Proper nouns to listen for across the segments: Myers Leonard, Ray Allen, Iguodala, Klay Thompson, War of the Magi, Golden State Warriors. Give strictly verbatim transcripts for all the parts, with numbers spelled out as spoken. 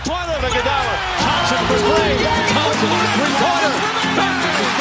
three-pointer to Iguodala. Thompson for Klay. Thompson three-pointer. Back to the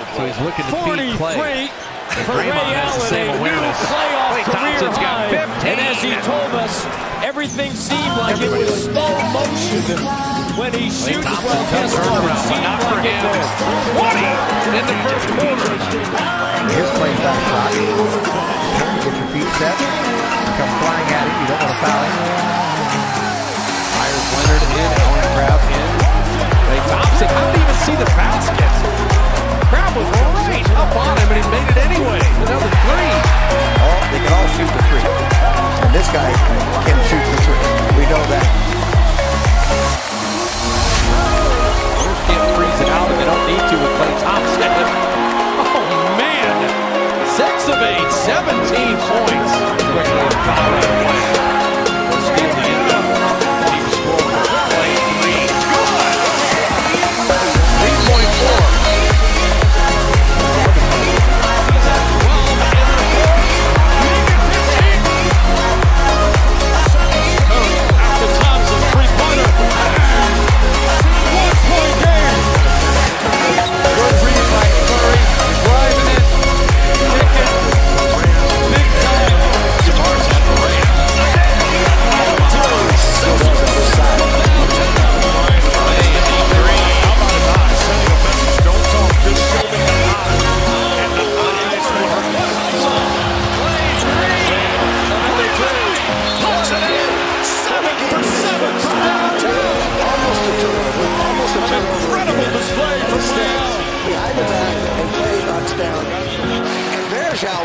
So he's looking to feed Klay. For Ray Allen, same a awareness. New playoff Klay Thompson's got fifteen. And as he told us, everything seemed like Everybody. it was slow motion when he shoots. Well, guess what? It seemed Not like it was twenty in the first quarter. Here's Klay Thompson. Get your feet set. Come flying at it. You don't want to foul him. Myers Leonard in. Allen Crowd in. Klay Thompson. I didn't even see the bounce get. Crowd was right up on him, and he made it anyway. Another three. Oh, they can all shoot the three. And this guy can shoot the three. We know that. Warriors can't freeze it out if they don't need to with Klay Thompson. Oh, man. Six of eight, seventeen points. Quickly following play. Let's get the end up. Keep scoring. Play three. Good. three point four.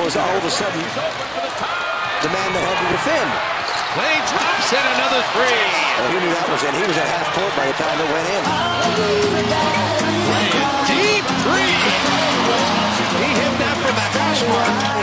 Was all of a sudden the man that had to defend. Klay Thompson, another three. Well, he knew that was in. He was at half court by the time it went in. Deep three. He hit that from the hash mark.